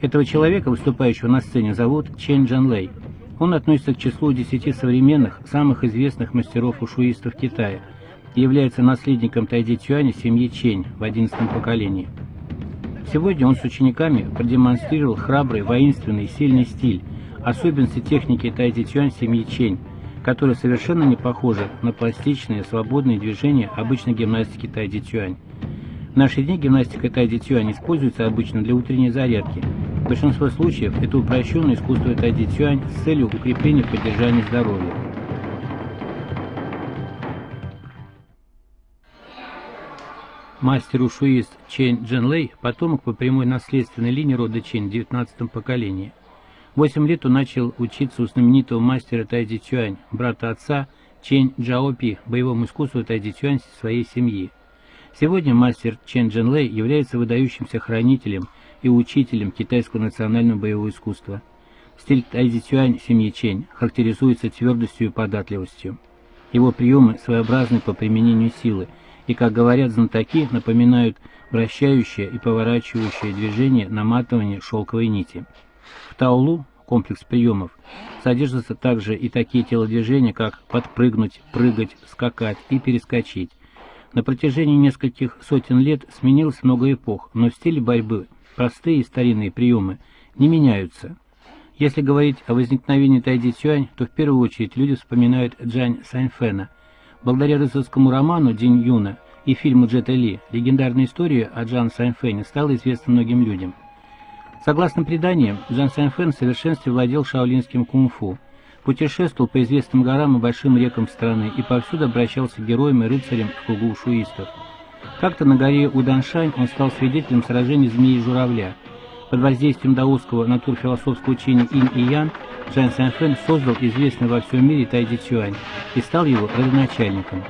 Этого человека, выступающего на сцене, зовут Чэнь Чжэнлэй. Он относится к числу 10 современных, самых известных мастеров-ушуистов Китая и является наследником Тайцзицюаня семьи Чэнь в 11-м поколении. Сегодня он с учениками продемонстрировал храбрый, воинственный и сильный стиль, особенности техники Тайцзицюань семьи Чэнь, которые совершенно не похожи на пластичные, свободные движения обычной гимнастики Тайцзицюань. В наши дни гимнастика Тайцзицюань используется обычно для утренней зарядки. В большинстве случаев это упрощенное искусство Тайцзицюань с целью укрепления и поддержания здоровья. Мастер-ушуист Чэнь Чжэнлэй – потомок по прямой наследственной линии рода Чэнь в 19-м поколении. В 8 лет он начал учиться у знаменитого мастера Тайцзицюань, брата отца Чэнь Чжаопи, боевому искусству Тайцзицюань своей семьи. Сегодня мастер Чэнь Чжэнлэй является выдающимся хранителем и учителем китайского национального боевого искусства. Стиль Тайцзицюань семьи Чэнь характеризуется твердостью и податливостью. Его приемы своеобразны по применению силы и, как говорят знатоки, напоминают вращающее и поворачивающее движение наматывания шелковой нити. В Таолу, комплекс приемов, содержатся также и такие телодвижения, как подпрыгнуть, прыгать, скакать и перескочить. На протяжении нескольких сотен лет сменилось много эпох, но в стиле борьбы простые и старинные приемы не меняются. Если говорить о возникновении Тайцзицюань, то в первую очередь люди вспоминают Чжан Саньфэна. Благодаря рыцарскому роману «День Юна» и фильму Джета Ли легендарная история о Чжан Саньфэне стала известна многим людям. Согласно преданиям, Чжан Саньфэн в совершенстве владел шаолинским кунг-фу, путешествовал по известным горам и большим рекам страны и повсюду обращался героем и рыцарем в кругу шуистов. Как-то на горе Уданшань он стал свидетелем сражений змеи и журавля. Под воздействием даосского натурфилософского учения «Инь и Ян» Чжан Саньфэн создал известный во всем мире Тайцзицюань и стал его родоначальником.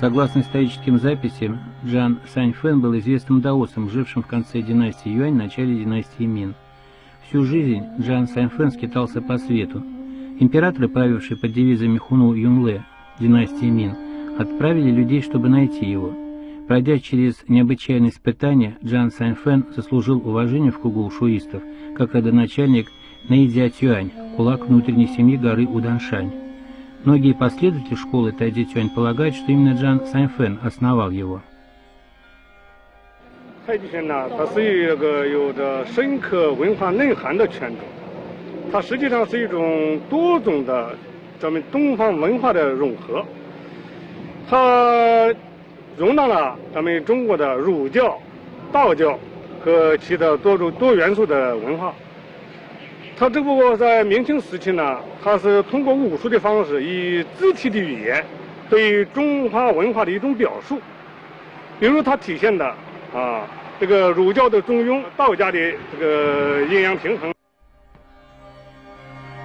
Согласно историческим записям, Чжан Саньфэн был известным даосом, жившим в конце династии Юань, начале династии Мин. Всю жизнь Чжан Саньфэн скитался по свету. Императоры, правившие под девизами Хуну Юнле, династии Мин, отправили людей, чтобы найти его. Пройдя через необычайные испытания, Чжан Саньфэн заслужил уважение в кругу шуистов, как родоначальник Нэйцзяцюань, кулак внутренней семьи горы Уданшань. Многие последователи школы Тайцзицюань полагают, что именно Чжан Саньфэн основал его.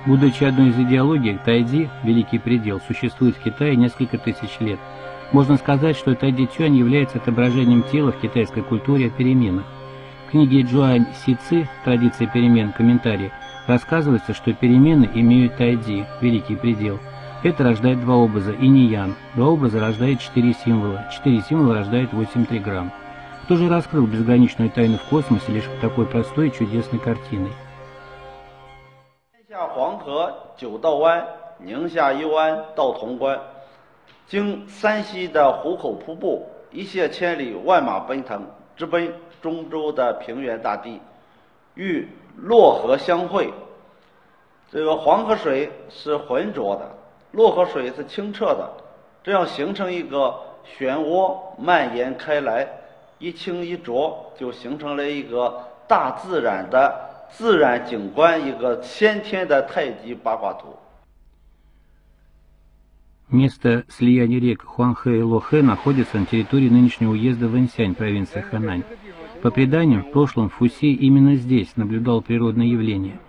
Будучи одной из идеологий, тайцзи, великий предел, существует в Китае несколько тысяч лет. Можно сказать, что Тайцзицюань является отображением тела в китайской культуре о переменах. В книге Джуань Си Ци «Традиция перемен. Комментарий» рассказывается, что перемены имеют тайцзи, великий предел. Это рождает два образа, инь и ян. Два образа рождает 4 символа. 4 символа рождает 8 триграмм. Кто же раскрыл безграничную тайну в космосе лишь в такой простой и чудесной картиной? Место слияния рек Хуанхэ и Лохэ находится на территории нынешнего уезда Вэньсянь, провинция Хэнань. По преданию, в прошлом Фуси именно здесь наблюдал природное явление,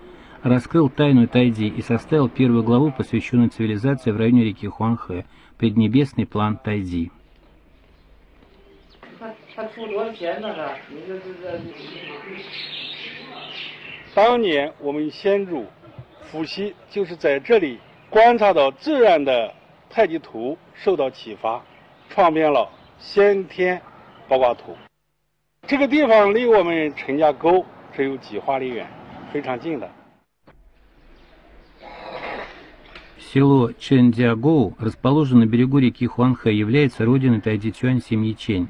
раскрыл тайну Тайди и составил первую главу, посвященную цивилизации в районе реки Хуанхэ, преднебесный план Тайди. Село Чэньцзягоу, расположенное на берегу реки Хуанхэ, является родиной тайцзицюань семьи Чэнь.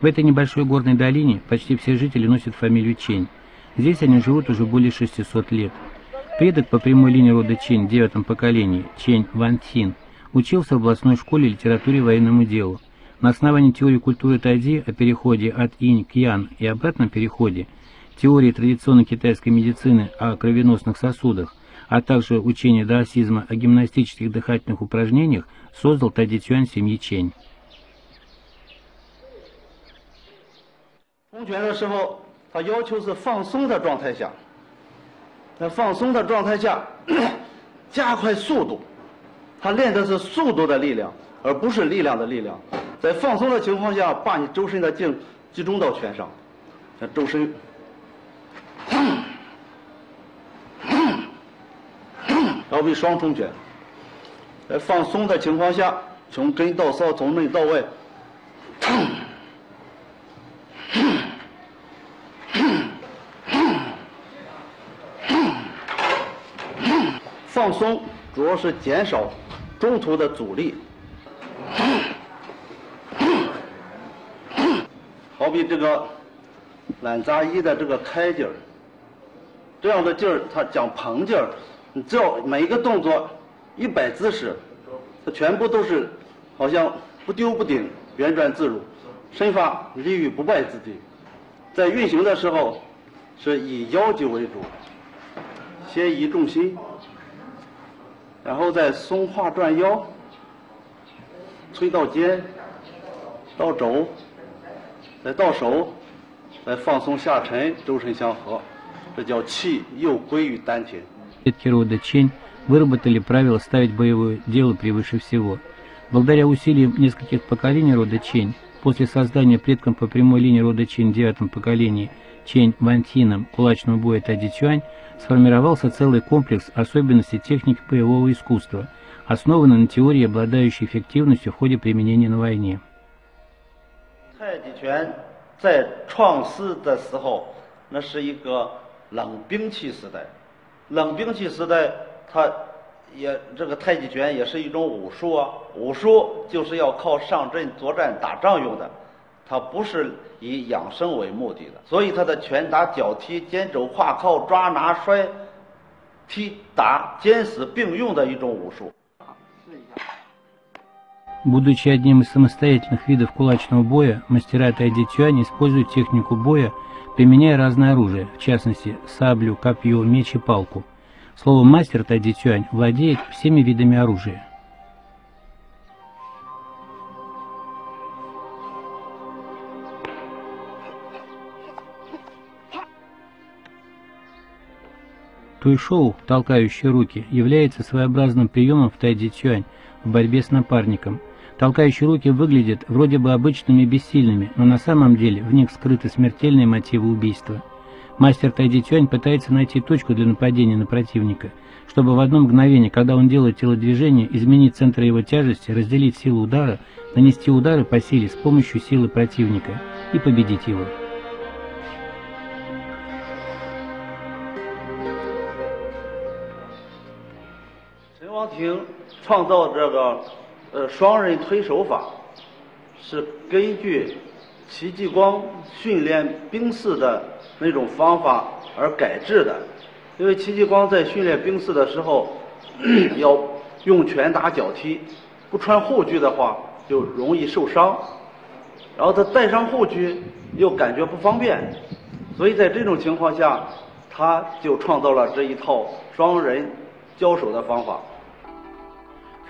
В этой небольшой горной долине почти все жители носят фамилию Чэнь. Здесь они живут уже более 600 лет. Предок по прямой линии рода Чэнь в 9-м поколении, Чэнь Вантин, учился в областной школе литературе и военному делу. На основании теории культуры Тайди о переходе от инь к ян и обратном переходе, теории традиционной китайской медицины о кровеносных сосудах, а также учения даосизма о гимнастических дыхательных упражнениях создал тайцзицюань семьи Чэнь. Предки рода Чэнь выработали правило ставить боевое дело превыше всего. Благодаря усилиям нескольких поколений рода Чэнь, после создания предком по прямой линии рода Чэнь в 9-м поколении Чэнь Вантином кулачного боя тайцзицюань сформировался целый комплекс особенностей техники боевого искусства, основанный на теории, обладающей эффективностью в ходе применения на войне. Будучи одним из самостоятельных видов кулачного боя, мастера тайцзицюань используют технику боя, применяя разное оружие, в частности, саблю, копье, меч и палку. Слово «мастер» тайцзицюань владеет всеми видами оружия. Туйшоу, толкающий руки, является своеобразным приемом в тайцзицюань в борьбе с напарником. Толкающие руки выглядят вроде бы обычными и бессильными, но на самом деле в них скрыты смертельные мотивы убийства. Мастер тайцзицюань пытается найти точку для нападения на противника, чтобы в одно мгновение, когда он делает телодвижение, изменить центр его тяжести, разделить силу удара, нанести удары по силе с помощью силы противника и победить его. В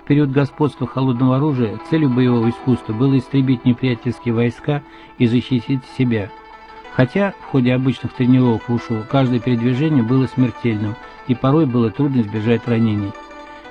период господства холодного оружия целью боевого искусства было истребить неприятельские войска и защитить себя. Хотя в ходе обычных тренировок в Ушу каждое передвижение было смертельным, и порой было трудно избежать ранений.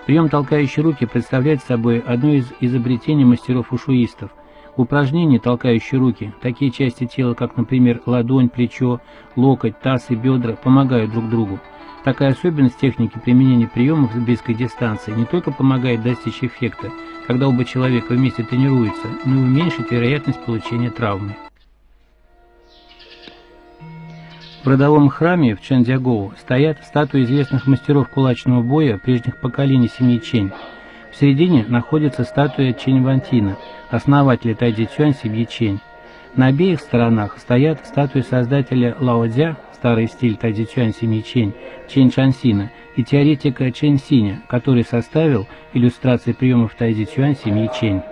Прием толкающей руки представляет собой одно из изобретений мастеров-ушуистов. Упражнения, толкающие руки, такие части тела, как, например, ладонь, плечо, локоть, таз и бедра, помогают друг другу. Такая особенность техники применения приемов с близкой дистанции не только помогает достичь эффекта, когда оба человека вместе тренируются, но и уменьшит вероятность получения травмы. В родовом храме в Чэньцзягоу стоят статуи известных мастеров кулачного боя прежних поколений семьи Чэнь. В середине находится статуя Чэнь Вантина, основателя тайцзицюань семьи Чэнь. На обеих сторонах стоят статуи создателя Лао-цзя, старый стиль тайцзицюань семьи Чэнь, Чэнь Шансина, и теоретика Чэнь Синя, который составил иллюстрации приемов тайцзицюань семьи Чэнь.